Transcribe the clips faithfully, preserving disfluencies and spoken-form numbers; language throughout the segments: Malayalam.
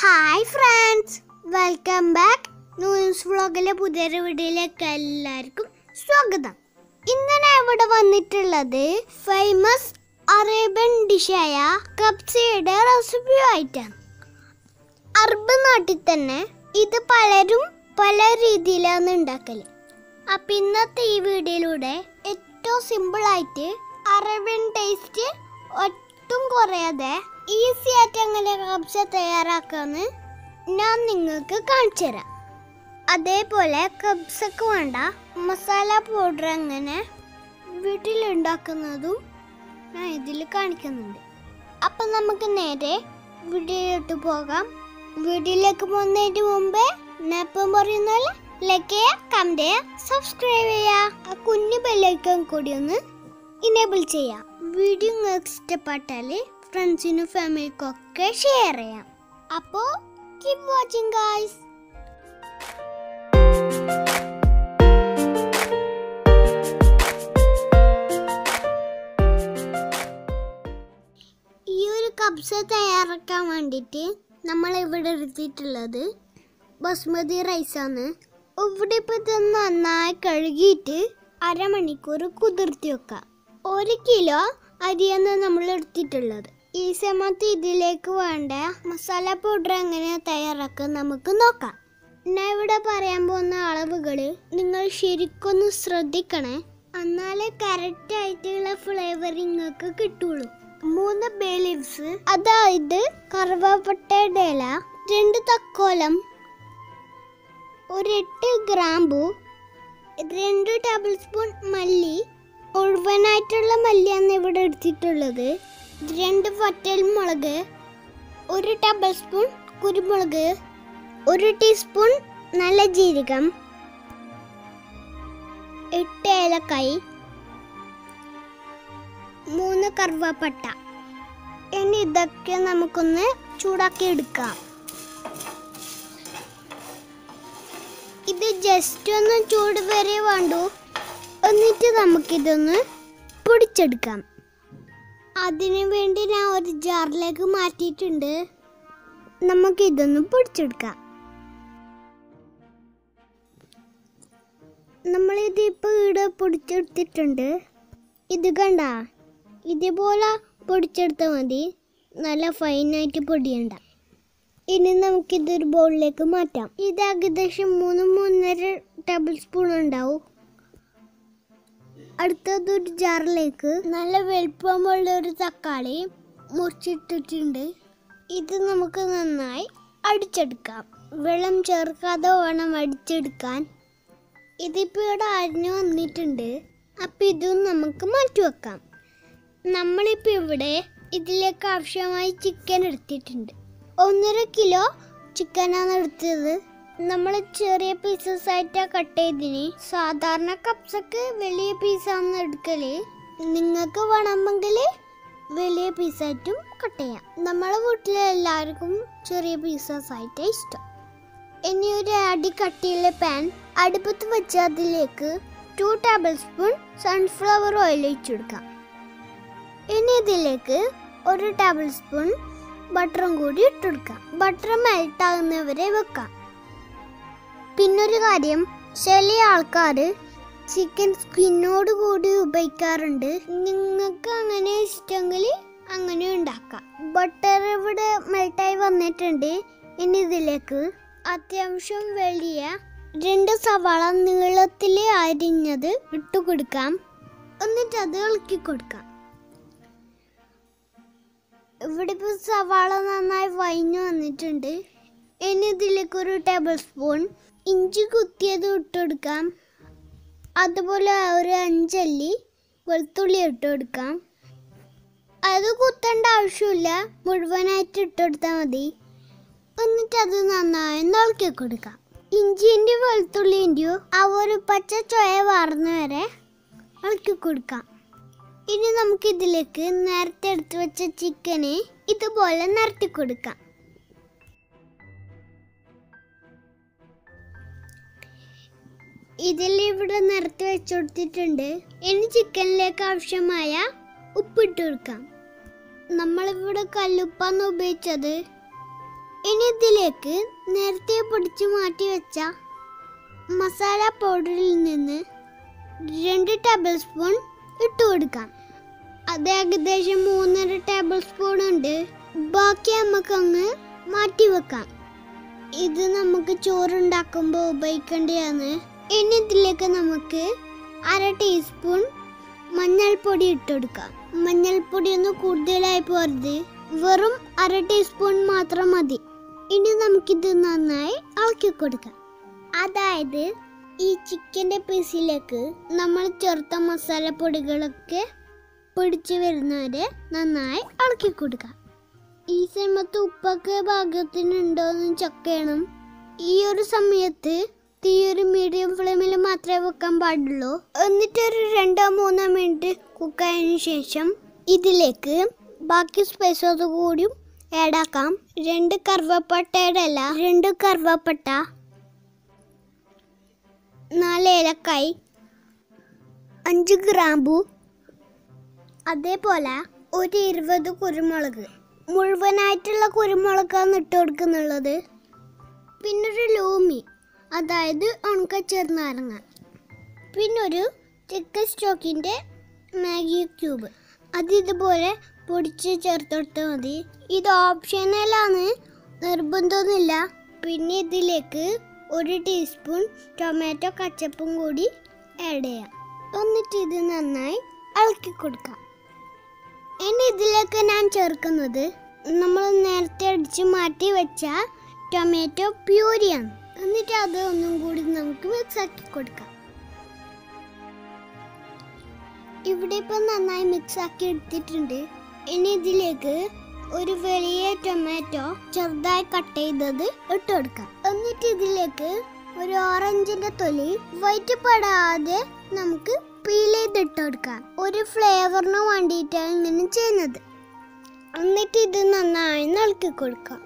Hi friends, welcome back. News വ്ളോഗിലെ പുതിയൊരു വീഡിയോയിലേക്ക് എല്ലാവർക്കും സ്വാഗതം. ഇന്ന് ഞാൻ ഇവിടെ വന്നിട്ടുള്ളത് ഫേമസ് അറേബ്യൻ ഡിഷായ കബ്സയുടെ റെസിപ്പി ആയിട്ടാണ്. അറബ് നാട്ടിൽ തന്നെ ഇത് പലരും പല രീതിയിലാണ് ഉണ്ടാക്കൽ. അപ്പം ഇന്നത്തെ ഈ വീഡിയോയിലൂടെ ഏറ്റവും സിമ്പിളായിട്ട് അറേബ്യൻ ടേസ്റ്റ് ഒട്ടും കുറയാതെ ഈസി ആയിട്ട് അങ്ങനെ കബ്സ തയ്യാറാക്കാമെന്ന് ഞാൻ നിങ്ങൾക്ക് കാണിച്ചു തരാം. അതേപോലെ കബ്സക്ക് വേണ്ട മസാല പൗഡർ അങ്ങനെ വീട്ടിലുണ്ടാക്കുന്നതും ഞാൻ ഇതിൽ കാണിക്കുന്നുണ്ട്. അപ്പം നമുക്ക് നേരെ വീഡിയോയിലോട്ട് പോകാം. വീഡിയോയിലേക്ക് പോകുന്നതിന് മുമ്പേ ഞാൻ ഇപ്പം പറയുന്ന പോലെ ലൈക്ക് ചെയ്യുക, കമൻറ്റ് ചെയ്യുക, സബ്സ്ക്രൈബ് ചെയ്യുക, ആ കുഞ്ഞു ബെല്ലൈക്കൺ കൂടി ഒന്ന് ഇനേബിൾ ചെയ്യുക. വീഡിയോ നിങ്ങൾക്ക് ഇഷ്ടപ്പെട്ടാൽ ഫ്രണ്ട്സിനും ഫാമിലിക്കും ഒക്കെ ഷെയർ ചെയ്യാം. അപ്പോൾ കീപ് വാച്ചിങ് ഗൈസ്. ഈ ഒരു കബ്സ തയ്യാറാക്കാൻ വേണ്ടിയിട്ട് നമ്മൾ ഇവിടെ എടുത്തിട്ടുള്ളത് ബസ്മതി റൈസാണ്. ഇവിടെ ഇപ്പോൾ ഇത് നന്നായി കഴുകിയിട്ട് അരമണിക്കൂർ കുതിർത്തി വെക്കാം. ഒരു കിലോ അരിയാണ് നമ്മൾ എടുത്തിട്ടുള്ളത്. ഈ സമയത്ത് ഇതിലേക്ക് വേണ്ട മസാല പൗഡർ എങ്ങനെ തയ്യാറാക്കാൻ നമുക്ക് നോക്കാം. ഞാൻ ഇവിടെ പറയാൻ പോകുന്ന അളവുകൾ നിങ്ങൾ ശരിക്കൊന്ന് ശ്രദ്ധിക്കണേ, എന്നാലേ കറക്റ്റായിട്ടുള്ള ഫ്ലേവർ നിങ്ങൾക്ക് കിട്ടുള്ളൂ. മൂന്ന് ബേ ലീവ്സ്, അതായത് കറുവപ്പട്ടയുടെ ഇല, രണ്ട് തക്കോലം, ഒരു എട്ട് ഗ്രാമ്പൂ, രണ്ട് ടേബിൾ സ്പൂൺ മല്ലി, മുഴുവനായിട്ടുള്ള മല്ലിയാണ് ഇവിടെ എടുത്തിട്ടുള്ളത്, രണ്ട് വറ്റൽ മുളക്, ഒരു ടേബിൾ സ്പൂൺ കുരുമുളക്, ഒരു ടീസ്പൂൺ നല്ല ജീരകം, എട്ട് ഏലക്കായ്, മൂന്ന് കറുവപ്പട്ട. ഇനി ഇതൊക്കെ നമുക്കൊന്ന് ചൂടാക്കി എടുക്കാം. ഇത് ജസ്റ്റ് ഒന്ന് ചൂട് വരെ വേണ്ടു, എന്നിട്ട് നമുക്കിതൊന്ന് പൊടിച്ചെടുക്കാം. അതിനു വേണ്ടി ഞാൻ ഒരു ജാറിലേക്ക് മാറ്റിയിട്ടുണ്ട്. നമുക്കിതൊന്ന് പൊടിച്ചെടുക്കാം. നമ്മളിത് ഇപ്പോൾ ഇവിടെ പൊടിച്ചെടുത്തിട്ടുണ്ട്. ഇത് കണ്ട, ഇതുപോലെ പൊടിച്ചെടുത്താൽ മതി, നല്ല ഫൈനായിട്ട് പൊടിയണ്ട. ഇനി നമുക്കിതൊരു ബൗളിലേക്ക് മാറ്റാം. ഇത് ഏകദേശം മൂന്ന് മൂന്നര ടേബിൾ സ്പൂൺ ഉണ്ടാവും. അടുത്തതൊരു ജാറിലേക്ക് നല്ല വലുപ്പമുള്ള ഒരു തക്കാളി മുറിച്ചിട്ടിട്ടുണ്ട്. ഇത് നമുക്ക് നന്നായി അടിച്ചെടുക്കാം. വെള്ളം ചേർക്കാതെ വേണം അടിച്ചെടുക്കാൻ. ഇതിപ്പോൾ ഇവിടെ അരിഞ്ഞു വന്നിട്ടുണ്ട്. അപ്പം ഇതും നമുക്ക് മാറ്റിവെക്കാം. നമ്മളിപ്പോൾ ഇവിടെ ഇതിലേക്ക് ആവശ്യമായി ചിക്കൻ എടുത്തിട്ടുണ്ട്. ഒന്നര കിലോ ചിക്കനാണ് എടുത്തത്. നമ്മൾ ചെറിയ പീസസ് ആയിട്ടാണ് കട്ട് ചെയ്തിന്. സാധാരണ കബ്സക്ക് വലിയ പീസാണ് എടുക്കൽ. നിങ്ങൾക്ക് വേണമെങ്കിൽ വലിയ പീസായിട്ടും കട്ട് ചെയ്യാം. നമ്മളെ വീട്ടിലെ എല്ലാവർക്കും ചെറിയ പീസസ് ആയിട്ടാണ് ഇഷ്ടം. ഇനി ഒരു അടി കട്ടിയുള്ള പാൻ അടുപ്പത്ത് വെച്ച് അതിലേക്ക് two tablespoon sunflower oil ഒഴിച്ചു കൊടുക്കാം. ഇനി ഇതിലേക്ക് ഒരു ടേബിൾ സ്പൂൺ ബട്ടറും കൂടി ഇട്ട് കൊടുക്കാം. ബട്ടർ മെൽട്ടാകുന്നവരെ വെക്കാം. പിന്നൊരു കാര്യം, ചില ആൾക്കാർ ചിക്കൻ സ്കിന്നോട് കൂടി ഉപയോഗിക്കാറുണ്ട്. നിങ്ങൾക്ക് അങ്ങനെ ഇഷ്ടമെങ്കിൽ അങ്ങനെ ഉണ്ടാക്കാം. ബട്ടർ ഇവിടെ മെൽട്ടായി വന്നിട്ടുണ്ട്. ഇനി ഇതിലേക്ക് അത്യാവശ്യം വലിയ രണ്ട് സവാള നീളത്തിൽ അരിഞ്ഞത് ഇട്ട് കൊടുക്കാം. എന്നിട്ട് അത് ഇളക്കി കൊടുക്കാം. ഇവിടെ ഇപ്പോൾ സവാള നന്നായി വഴഞ്ഞു വന്നിട്ടുണ്ട്. ഇനി ഇതിലേക്ക് ഒരു ടേബിൾ സ്പൂൺ ഇഞ്ചി കുത്തിയത് ഇട്ട് കൊടുക്കാം. അതുപോലെ ഒരു അഞ്ചല്ലി വെളുത്തുള്ളി ഇട്ട് കൊടുക്കാം. അത് കുത്തേണ്ട ആവശ്യമില്ല, മുഴുവനായിട്ട് ഇട്ട് കൊടുത്താൽ മതി. എന്നിട്ട് അത് നന്നായി ഇളക്കി കൊടുക്കാം. ഇഞ്ചിൻ്റെയും വെളുത്തുള്ളിൻ്റെയും ആ ഒരു പച്ച ചൊയ വാർന്ന വരെ ഇളക്കി കൊടുക്കാം. ഇനി നമുക്കിതിലേക്ക് നേരത്തെ എടുത്ത് വെച്ച ചിക്കന് ഇതുപോലെ നിരത്തി കൊടുക്കാം. ഇതിൽ ഇവിടെ നിരത്തി വെച്ചു കൊടുത്തിട്ടുണ്ട്. ഇനി ചിക്കനിലേക്ക് ആവശ്യമായ ഉപ്പിട്ട് കൊടുക്കാം. നമ്മളിവിടെ കല്ലുപ്പാന്ന് ഉപയോഗിച്ചത്. ഇനി ഇതിലേക്ക് നേരത്തെ പൊടിച്ചു മാറ്റി വെച്ച മസാല പൗഡറിൽ നിന്ന് രണ്ട് ടേബിൾ സ്പൂൺ ഇട്ടു കൊടുക്കാം. അത് ഏകദേശം മൂന്നര ടേബിൾ സ്പൂൺ ഉണ്ട്. ബാക്കി നമുക്കങ്ങ് മാറ്റി വെക്കാം. ഇത് നമുക്ക് ചോറുണ്ടാക്കുമ്പോൾ ഉപയോഗിക്കേണ്ടതാണ്. ഇനി ഇതിലേക്ക് നമുക്ക് അര ടീസ്പൂൺ മഞ്ഞൾപ്പൊടി ഇട്ട് കൊടുക്കാം. മഞ്ഞൾപ്പൊടി ഒന്ന് കൂടുതലായി പോരുത്, വെറും അര ടീസ്പൂൺ മാത്രം മതി. ഇനി നമുക്കിത് നന്നായി ഇളക്കി കൊടുക്കാം. അതായത് ഈ ചിക്കൻ്റെ പീസിലേക്ക് നമ്മൾ ചേർത്ത മസാലപ്പൊടികളൊക്കെ പിടിച്ചു വരുന്നവരെ നന്നായി ഇളക്കി കൊടുക്കാം. ഈ സമയത്ത് ഉപ്പൊക്കെ പാകത്തിനുണ്ടോയെന്ന് ചെക്ക് ചെയ്യണം. ഈ ഒരു സമയത്ത് തീ ഒരു മീഡിയം ഫ്ലെയിമിൽ മാത്രമേ വെക്കാൻ പാടുള്ളൂ. എന്നിട്ടൊരു രണ്ടോ മൂന്നോ മിനിറ്റ് കുക്കായതിനു ശേഷം ഇതിലേക്ക് ബാക്കി സ്പൈസോട് കൂടിയും ആഡാക്കാം. രണ്ട് കറുവപ്പട്ടയുടെ ഇല, രണ്ട് കറുവപ്പട്ട, നാല് ഏലക്കായ്, അഞ്ച് ഗ്രാമ്പു, അതേപോലെ ഒരു ഇരുപത് കുരുമുളക്. മുഴുവനായിട്ടുള്ള കുരുമുളകാണ് ഇട്ട് കൊടുക്കുന്നുള്ളത്. പിന്നൊരു ലൂമി, അതായത് ഉണക്ക ചെറുനാരങ്ങ, പിന്നൊരു ചിക്കൻ സ്റ്റോക്കിൻ്റെ മാഗി ക്യൂബ്, അതിതുപോലെ പൊടിച്ച് ചേർത്തെടുത്താൽ മതി. ഇത് ഓപ്ഷനലാണ്, നിർബന്ധമൊന്നുമില്ല. പിന്നെ ഇതിലേക്ക് ഒരു ടീസ്പൂൺ ടൊമാറ്റോ കച്ചപ്പും കൂടി ആഡ് ചെയ്യാം. എന്നിട്ട് ഇത് നന്നായി ഇളക്കി കൊടുക്കാം. ഇനി ഇതിലേക്ക് ഞാൻ ചേർക്കുന്നത് നമ്മൾ നേരത്തെ അടിച്ച് മാറ്റി വെച്ച ടൊമാറ്റോ പ്യൂരിയാണ്. എന്നിട്ട് അത് ഒന്നും കൂടി നമുക്ക് മിക്സ് ആക്കി കൊടുക്കാം. ഇവിടെ ഇപ്പം നന്നായി മിക്സ് ആക്കി എടുത്തിട്ടുണ്ട്. ഇനി ഇതിലേക്ക് ഒരു വലിയ ടൊമാറ്റോ ചെറുതായി കട്ട് ചെയ്തത് ഇട്ട് കൊടുക്കാം. എന്നിട്ട് ഇതിലേക്ക് ഒരു ഓറഞ്ചിൻ്റെ തൊലി വൈറ്റ് പെടാതെ നമുക്ക് പീൽ ചെയ്തിട്ട് കൊടുക്കാം. ഒരു ഫ്ലേവറിന് വേണ്ടിയിട്ടാണ് ഇങ്ങനെ ചെയ്യുന്നത്. എന്നിട്ട് ഇത് നന്നായി ഇളക്കി കൊടുക്കാം.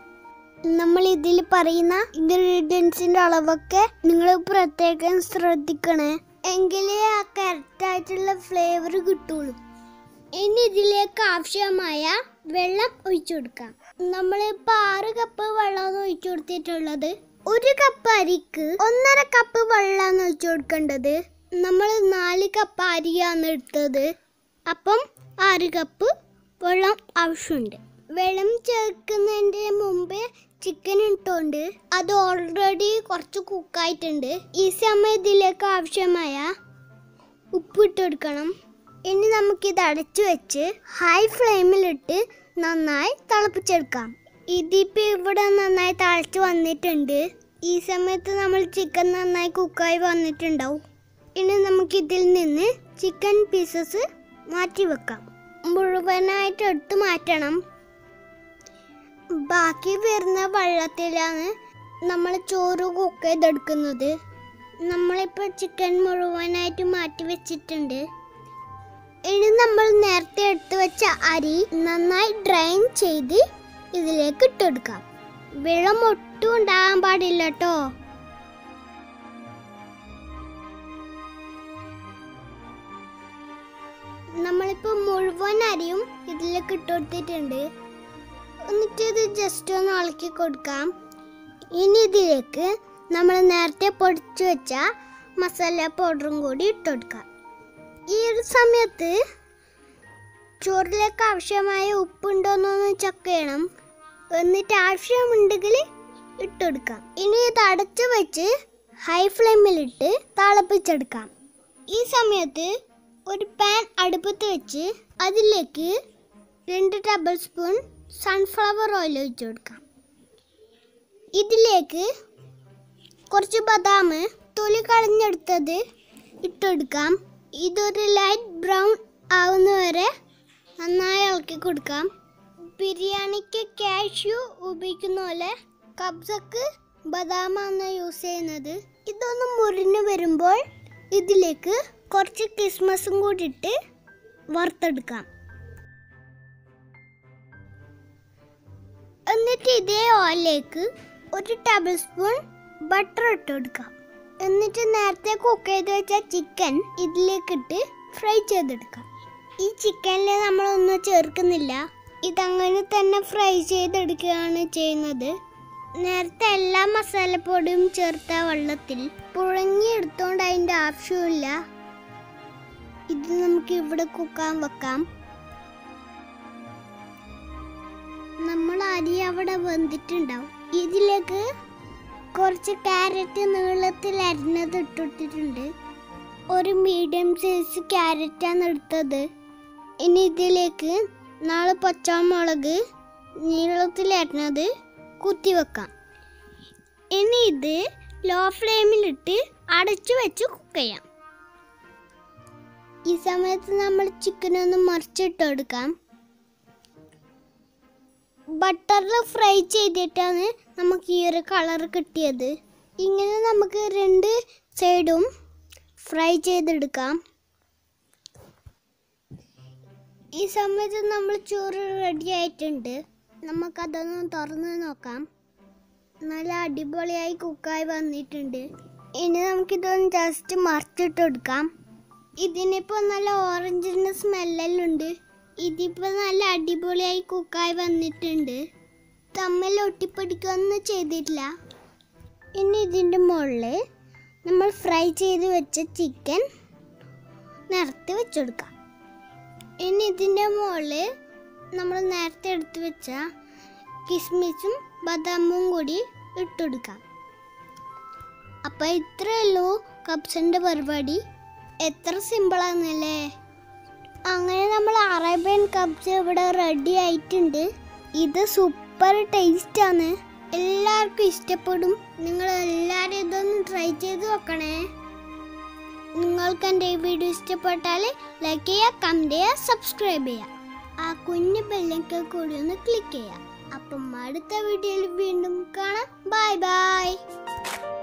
നമ്മൾ ഇതിൽ പറയുന്ന ഇൻഗ്രീഡിയൻസിൻ്റെ അളവൊക്കെ നിങ്ങൾ പ്രത്യേകം ശ്രദ്ധിക്കണേ, എങ്കിലേ ആ കറക്റ്റായിട്ടുള്ള ഫ്ലേവർ കിട്ടുള്ളൂ. ഇനി ഇതിലേക്ക് ആവശ്യമായ വെള്ളം ഒഴിച്ചു കൊടുക്കാം. നമ്മളിപ്പോൾ ആറ് കപ്പ് വെള്ളമാണ് ഒഴിച്ചു കൊടുത്തിട്ടുള്ളത്. ഒരു കപ്പ് അരിക്ക് ഒന്നര കപ്പ് വെള്ളമാണ് ഒഴിച്ചു കൊടുക്കേണ്ടത്. നമ്മൾ നാല് കപ്പ് അരിയാണ് എടുത്തത്, അപ്പം ആറ് കപ്പ് വെള്ളം ആവശ്യമുണ്ട്. വെള്ളം ചേർക്കുന്നതിൻ്റെ മുമ്പേ ചിക്കൻ ഇട്ടുകൊണ്ട് അത് ഓൾറെഡി കുറച്ച് കുക്കായിട്ടുണ്ട്. ഈ സമയത്തിലേക്ക് ആവശ്യമായ ഉപ്പ് ഇട്ട് കൊടുക്കണം. ഇനി നമുക്കിത് അടച്ചു വെച്ച് ഹൈ ഫ്ലെയിമിലിട്ട് നന്നായി തിളപ്പിച്ചെടുക്കാം. ഇതിപ്പോൾ ഇവിടെ നന്നായി തിളച്ച് വന്നിട്ടുണ്ട്. ഈ സമയത്ത് നമ്മൾ ചിക്കൻ നന്നായി കുക്കായി വന്നിട്ടുണ്ടാവും. ഇനി നമുക്കിതിൽ നിന്ന് ചിക്കൻ പീസസ് മാറ്റി വെക്കാം. മുഴുവനായിട്ട് എടുത്ത് മാറ്റണം. ബാക്കി വരുന്ന വെള്ളത്തിലാണ് നമ്മൾ ചോറ് കുക്ക് ചെയ്തെടുക്കുന്നത്. നമ്മളിപ്പോൾ ചിക്കൻ മുഴുവനായിട്ട് മാറ്റി വെച്ചിട്ടുണ്ട്. ഇനി നമ്മൾ നേരത്തെ എടുത്ത് വെച്ച അരി നന്നായി ഡ്രൈൻ ചെയ്ത് ഇതിലേക്ക് ഇട്ട് കൊടുക്കാം. വെള്ളം ഒട്ടും ഉണ്ടാകാൻ പാടില്ല കേട്ടോ. നമ്മളിപ്പോൾ മുഴുവൻ അരിയും ഇതിലേക്ക് ഇട്ട് കൊടുത്തിട്ടുണ്ട്. എന്നിട്ട് ഇത് ജസ്റ്റ് ഒന്ന് ഇളക്കി കൊടുക്കാം. ഇനി ഇതിലേക്ക് നമ്മൾ നേരത്തെ പൊടിച്ചു വെച്ച മസാല പൗഡറും കൂടി ഇട്ട് കൊടുക്കാം. ഈ ഒരു സമയത്ത് ചോറിലേക്ക് ആവശ്യമായ ഉപ്പുണ്ടോയെന്നൊന്ന് ചെക്ക് ചെയ്യണം. എന്നിട്ട് ആവശ്യമുണ്ടെങ്കിൽ ഇട്ട് കൊടുക്കാം. ഇനി ഇത് അടച്ചു വെച്ച് ഹൈ ഫ്ലെയിമിലിട്ട് തിളപ്പിച്ചെടുക്കാം. ഈ സമയത്ത് ഒരു പാൻ അടുപ്പത്ത് വെച്ച് അതിലേക്ക് രണ്ട് ടേബിൾ സ്പൂൺ സൺഫ്ലവർ ഓയിൽ ഒഴിച്ചു കൊടുക്കാം. ഇതിലേക്ക് കുറച്ച് ബദാം തൊലി കളഞ്ഞെടുത്തത് ഇട്ട് കൊടുക്കാം. ഇതൊരു ലൈറ്റ് ബ്രൗൺ ആവുന്നവരെ നന്നായി ഇളക്കി കൊടുക്കാം. ബിരിയാണിക്ക് കാഷ്യൂ ഉപയോഗിക്കുന്ന പോലെ കബ്സക്ക് ബദാമാണ് യൂസ് ചെയ്യുന്നത്. ഇതൊന്ന് മുരിഞ്ഞ് വരുമ്പോൾ ഇതിലേക്ക് കുറച്ച് കിസ്മസും കൂടി ഇട്ട് വറുത്തെടുക്കാം. എന്നിട്ട് ഇതേ ഓയിലേക്ക് ഒരു ടേബിൾ സ്പൂൺ ബട്ടർ ഇട്ട് കൊടുക്കാം. എന്നിട്ട് നേരത്തെ കുക്ക് ചെയ്ത് വെച്ച ചിക്കൻ ഇതിലേക്കിട്ട് ഫ്രൈ ചെയ്തെടുക്കാം. ഈ ചിക്കനിൽ നമ്മളൊന്നും ചേർക്കുന്നില്ല, ഇതങ്ങനെ തന്നെ ഫ്രൈ ചെയ്തെടുക്കുകയാണ് ചെയ്യുന്നത്. നേരത്തെ എല്ലാ മസാലപ്പൊടിയും ചേർത്ത വെള്ളത്തിൽ പുഴങ്ങിയെടുത്തോണ്ട് അതിൻ്റെ ആവശ്യമില്ല. ഇത് നമുക്ക് ഇവിടെ കുക്കാൻ വെക്കാം. നമ്മൾ അരി അവിടെ വെന്തിട്ടുണ്ടാവും. ഇതിലേക്ക് കുറച്ച് ക്യാരറ്റ് നീളത്തിൽ അരിഞ്ഞത് ഇട്ടിട്ടുണ്ട്. ഒരു മീഡിയം സൈസ് ക്യാരറ്റാണ് എടുത്തത്. ഇനി ഇതിലേക്ക് നാല് പച്ചമുളക് നീളത്തിൽ അരിഞ്ഞത് കുത്തിവെക്കാം. ഇനി ഇത് ലോ ഫ്ലെയിമിലിട്ട് അടച്ചു വെച്ച് കുക്ക് ചെയ്യാം. ഈ സമയത്ത് നമ്മൾ ചിക്കനൊന്ന് മറിച്ചിട്ടെടുക്കാം. ബട്ടറിൽ ഫ്രൈ ചെയ്തിട്ടാണ് നമുക്ക് ഈ ഒരു കളർ കിട്ടിയത്. ഇങ്ങനെ നമുക്ക് രണ്ട് സൈഡും ഫ്രൈ ചെയ്തെടുക്കാം. ഈ സമയത്ത് നമ്മൾ ചോറ് റെഡി ആയിട്ടുണ്ട്. നമുക്കതൊന്ന് തുറന്ന് നോക്കാം. നല്ല അടിപൊളിയായി കുക്കായി വന്നിട്ടുണ്ട്. ഇനി നമുക്കിതൊന്ന് ജസ്റ്റ് മറിച്ചിട്ടെടുക്കാം. ഇതിനിപ്പോൾ നല്ല ഓറഞ്ചിൻ്റെ സ്മെല്ലുണ്ട്. ഇതിപ്പോൾ നല്ല അടിപൊളിയായി കുക്കായി വന്നിട്ടുണ്ട്. തമ്മിൽ ഒട്ടിപ്പിടിക്കുകയൊന്നും ചെയ്തിട്ടില്ല. ഇനി ഇതിൻ്റെ മുകളിൽ നമ്മൾ ഫ്രൈ ചെയ്ത് വെച്ച ചിക്കൻ നിരത്തി വെച്ചെടുക്കാം. ഇനി ഇതിൻ്റെ മുകളിൽ നമ്മൾ നേരത്തെ എടുത്ത് വെച്ച കിസ്മിസും ബദാമും കൂടി ഇട്ടെടുക്കാം. അപ്പോൾ ഇത്രയല്ലോ കപ്സിൻ്റെ പരിപാടി. എത്ര സിമ്പിളാണല്ലേ. അങ്ങനെ നമ്മൾ അറേബ്യൻ കപ്സ് ഇവിടെ റെഡി ആയിട്ടുണ്ട്. ഇത് സൂപ്പർ ടേസ്റ്റാണ്. എല്ലാവർക്കും ഇഷ്ടപ്പെടും. നിങ്ങളെല്ലാവരും ഇതൊന്ന് ട്രൈ ചെയ്ത് നോക്കണേ. നിങ്ങൾക്ക് എൻ്റെ ഈ വീഡിയോ ഇഷ്ടപ്പെട്ടാൽ ലൈക്ക് ചെയ്യുക, കമൻറ്റ് ചെയ്യുക, സബ്സ്ക്രൈബ് ചെയ്യുക. ആ കുഞ്ഞു ബെല്ലിലേക്ക് കൂടി ഒന്ന് ക്ലിക്ക് ചെയ്യുക. അപ്പം അടുത്ത വീഡിയോയിൽ വീണ്ടും കാണാം. Bye by.